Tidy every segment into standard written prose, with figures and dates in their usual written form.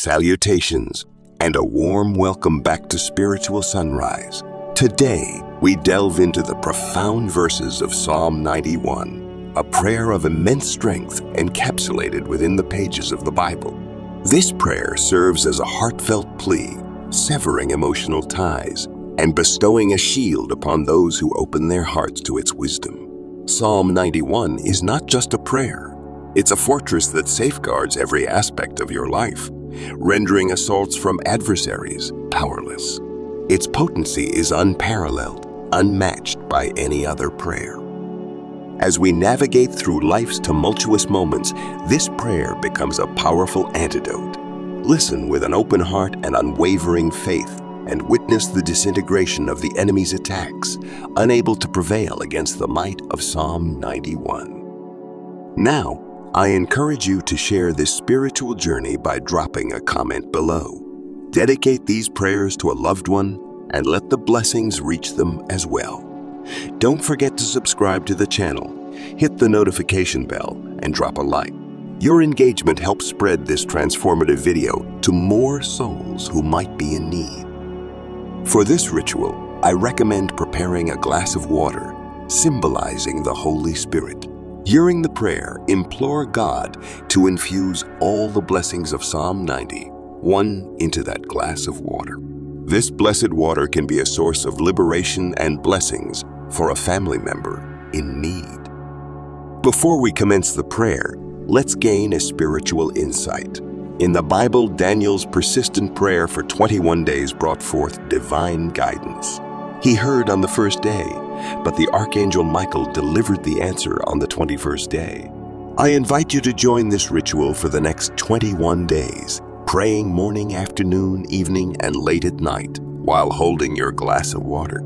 Salutations, and a warm welcome back to Spiritual Sunrise. Today, we delve into the profound verses of Psalm 91, a prayer of immense strength encapsulated within the pages of the Bible. This prayer serves as a heartfelt plea, severing emotional ties, and bestowing a shield upon those who open their hearts to its wisdom. Psalm 91 is not just a prayer. It's a fortress that safeguards every aspect of your life, rendering assaults from adversaries powerless. Its potency is unparalleled, unmatched by any other prayer. As we navigate through life's tumultuous moments, this prayer becomes a powerful antidote. Listen with an open heart and unwavering faith, and witness the disintegration of the enemy's attacks, unable to prevail against the might of Psalm 91. Now, I encourage you to share this spiritual journey by dropping a comment below. Dedicate these prayers to a loved one and let the blessings reach them as well. Don't forget to subscribe to the channel, hit the notification bell, and drop a like. Your engagement helps spread this transformative video to more souls who might be in need. For this ritual, I recommend preparing a glass of water, symbolizing the Holy Spirit. During the prayer, implore God to infuse all the blessings of Psalm 91 into that glass of water. This blessed water can be a source of liberation and blessings for a family member in need. Before we commence the prayer, let's gain a spiritual insight. In the Bible, Daniel's persistent prayer for 21 days brought forth divine guidance. He heard on the first day, but the Archangel Michael delivered the answer on the 21st day. I invite you to join this ritual for the next 21 days, praying morning, afternoon, evening, and late at night while holding your glass of water.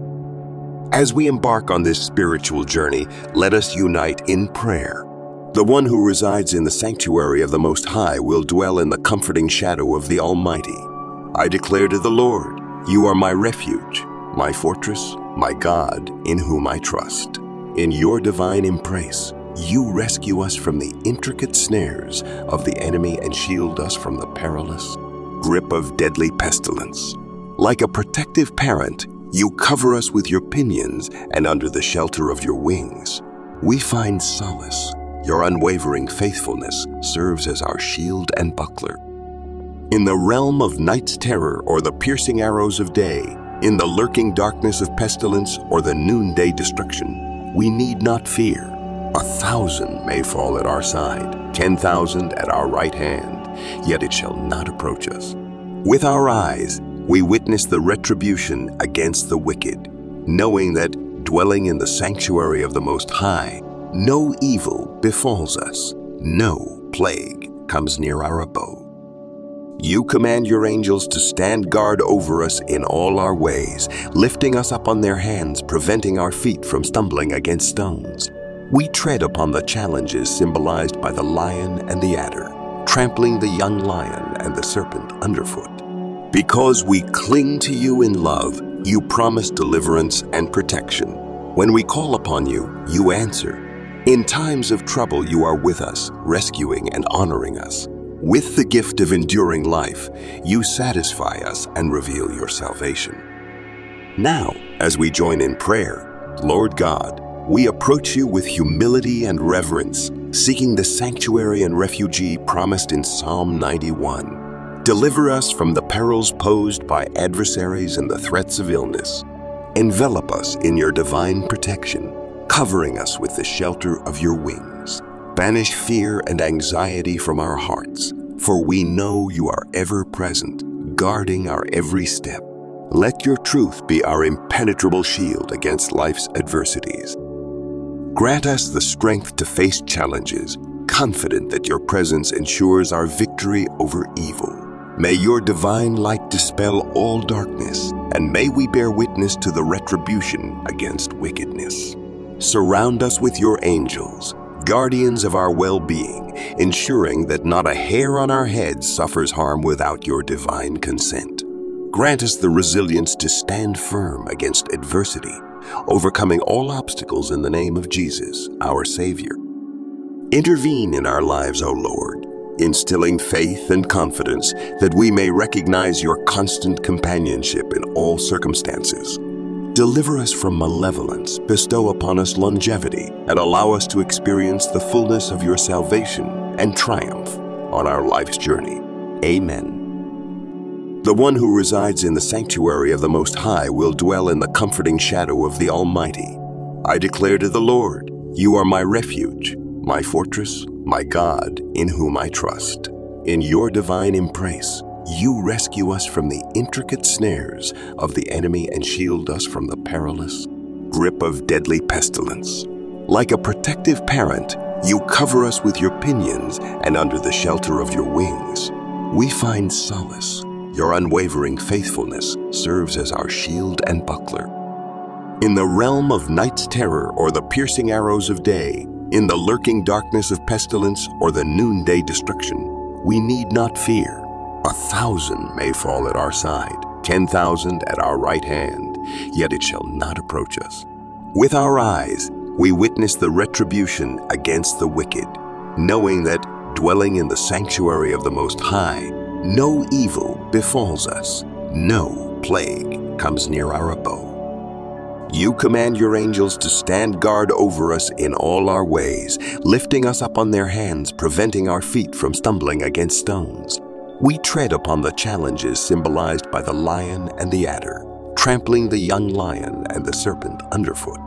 As we embark on this spiritual journey, let us unite in prayer. The one who resides in the sanctuary of the Most High will dwell in the comforting shadow of the Almighty. I declare to the Lord, you are my refuge, my fortress, my God, in whom I trust. In your divine embrace, you rescue us from the intricate snares of the enemy and shield us from the perilous grip of deadly pestilence. Like a protective parent, you cover us with your pinions, and under the shelter of your wings, we find solace. Your unwavering faithfulness serves as our shield and buckler. In the realm of night's terror or the piercing arrows of day, in the lurking darkness of pestilence or the noonday destruction, we need not fear. 1,000 may fall at our side, 10,000 at our right hand, yet it shall not approach us. With our eyes, we witness the retribution against the wicked, knowing that, dwelling in the sanctuary of the Most High, no evil befalls us, no plague comes near our abode. You command your angels to stand guard over us in all our ways, lifting us up on their hands, preventing our feet from stumbling against stones. We tread upon the challenges symbolized by the lion and the adder, trampling the young lion and the serpent underfoot. Because we cling to you in love, you promise deliverance and protection. When we call upon you, you answer. In times of trouble, you are with us, rescuing and honoring us. With the gift of enduring life, you satisfy us and reveal your salvation. Now, as we join in prayer, Lord God, we approach you with humility and reverence, seeking the sanctuary and refuge promised in Psalm 91. Deliver us from the perils posed by adversaries and the threats of illness. Envelop us in your divine protection, covering us with the shelter of your wings. Banish fear and anxiety from our hearts, for we know you are ever present, guarding our every step. Let your truth be our impenetrable shield against life's adversities. Grant us the strength to face challenges, confident that your presence ensures our victory over evil. May your divine light dispel all darkness, and may we bear witness to the retribution against wickedness. Surround us with your angels, guardians of our well-being, ensuring that not a hair on our head suffers harm without your divine consent. Grant us the resilience to stand firm against adversity, overcoming all obstacles in the name of Jesus, our Savior. Intervene in our lives, O Lord, instilling faith and confidence that we may recognize your constant companionship in all circumstances. Deliver us from malevolence, bestow upon us longevity, and allow us to experience the fullness of your salvation and triumph on our life's journey. Amen. The one who resides in the sanctuary of the Most High will dwell in the comforting shadow of the Almighty. I declare to the Lord, you are my refuge, my fortress, my God, in whom I trust. In your divine embrace, you rescue us from the intricate snares of the enemy and shield us from the perilous grip of deadly pestilence. Like a protective parent, you cover us with your pinions, and under the shelter of your wings, we find solace. Your unwavering faithfulness serves as our shield and buckler. In the realm of night's terror or the piercing arrows of day, in the lurking darkness of pestilence or the noonday destruction, we need not fear. 1,000 may fall at our side, 10,000 at our right hand, yet it shall not approach us. With our eyes, we witness the retribution against the wicked, knowing that, dwelling in the sanctuary of the Most High, no evil befalls us, no plague comes near our abode. You command your angels to stand guard over us in all our ways, lifting us up on their hands, preventing our feet from stumbling against stones. We tread upon the challenges symbolized by the lion and the adder, trampling the young lion and the serpent underfoot.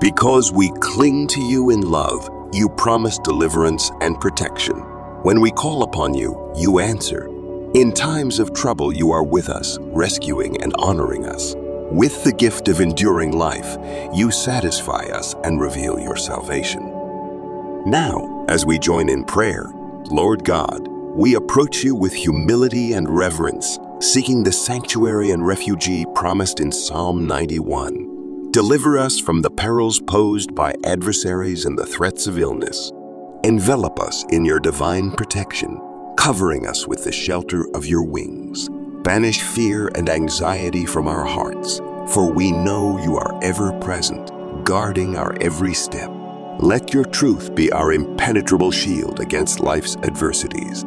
Because we cling to you in love, you promise deliverance and protection. When we call upon you, you answer. In times of trouble, you are with us, rescuing and honoring us. With the gift of enduring life, you satisfy us and reveal your salvation. Now, as we join in prayer, Lord God, we approach you with humility and reverence, seeking the sanctuary and refuge promised in Psalm 91. Deliver us from the perils posed by adversaries and the threats of illness. Envelop us in your divine protection, covering us with the shelter of your wings. Banish fear and anxiety from our hearts, for we know you are ever present, guarding our every step. Let your truth be our impenetrable shield against life's adversities.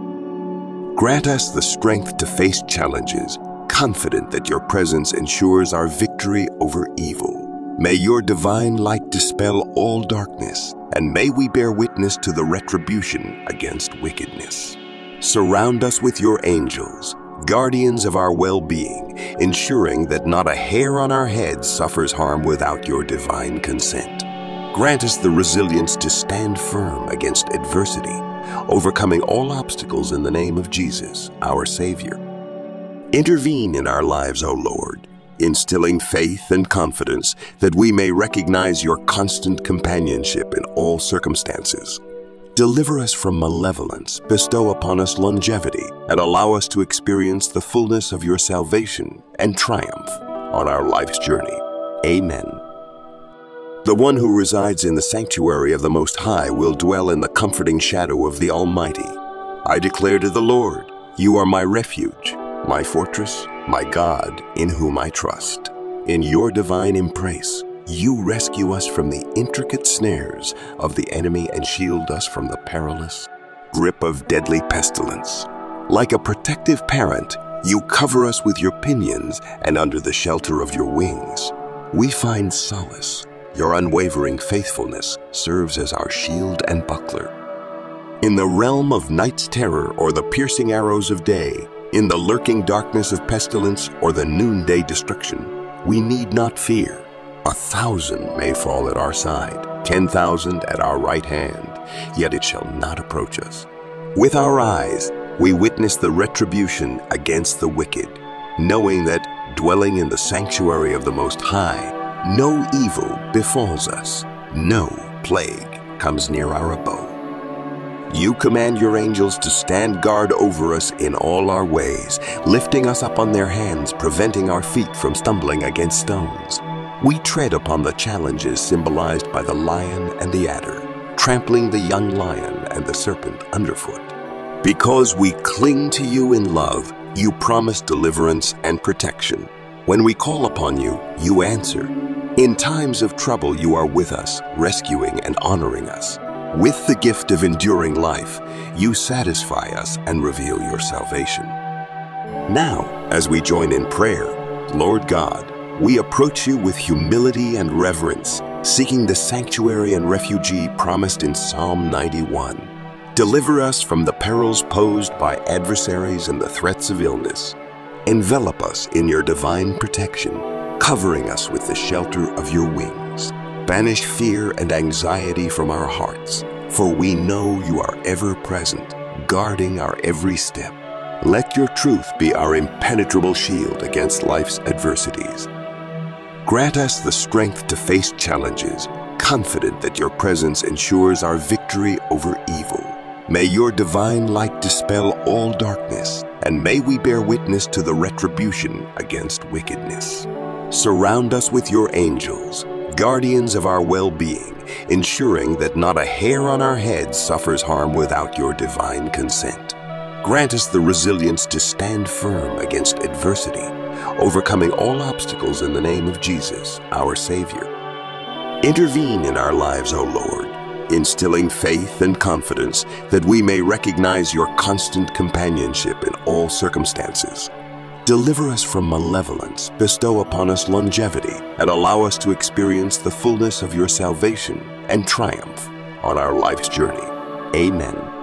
Grant us the strength to face challenges, confident that your presence ensures our victory over evil. May your divine light dispel all darkness, and may we bear witness to the retribution against wickedness. Surround us with your angels, guardians of our well-being, ensuring that not a hair on our head suffers harm without your divine consent. Grant us the resilience to stand firm against adversity, overcoming all obstacles in the name of Jesus, our Savior. Intervene in our lives, O Lord, instilling faith and confidence that we may recognize your constant companionship in all circumstances. Deliver us from malevolence, bestow upon us longevity, and allow us to experience the fullness of your salvation and triumph on our life's journey. Amen. The one who resides in the sanctuary of the Most High will dwell in the comforting shadow of the Almighty. I declare to the Lord, you are my refuge, my fortress, my God, in whom I trust. In your divine embrace, you rescue us from the intricate snares of the enemy and shield us from the perilous grip of deadly pestilence. Like a protective parent, you cover us with your pinions, and under the shelter of your wings, we find solace. Your unwavering faithfulness serves as our shield and buckler. In the realm of night's terror or the piercing arrows of day, in the lurking darkness of pestilence or the noonday destruction, we need not fear. 1,000 may fall at our side, 10,000 at our right hand, yet it shall not approach us. With our eyes, we witness the retribution against the wicked, knowing that, dwelling in the sanctuary of the Most High, no evil befalls us, no plague comes near our abode. You command your angels to stand guard over us in all our ways, lifting us up on their hands, preventing our feet from stumbling against stones. We tread upon the challenges symbolized by the lion and the adder, trampling the young lion and the serpent underfoot. Because we cling to you in love, you promise deliverance and protection. When we call upon you, you answer. In times of trouble, you are with us, rescuing and honoring us. With the gift of enduring life, you satisfy us and reveal your salvation. Now, as we join in prayer, Lord God, we approach you with humility and reverence, seeking the sanctuary and refuge promised in Psalm 91. Deliver us from the perils posed by adversaries and the threats of illness. Envelop us in your divine protection, covering us with the shelter of your wings. Banish fear and anxiety from our hearts, for we know you are ever present, guarding our every step. Let your truth be our impenetrable shield against life's adversities. Grant us the strength to face challenges, confident that your presence ensures our victory over evil. May your divine light dispel all darkness, and may we bear witness to the retribution against wickedness. Surround us with your angels, guardians of our well-being, ensuring that not a hair on our head suffers harm without your divine consent. Grant us the resilience to stand firm against adversity, overcoming all obstacles in the name of Jesus, our Savior. Intervene in our lives, O Lord, instilling faith and confidence that we may recognize your constant companionship in all circumstances. Deliver us from malevolence, bestow upon us longevity, and allow us to experience the fullness of your salvation and triumph on our life's journey. Amen.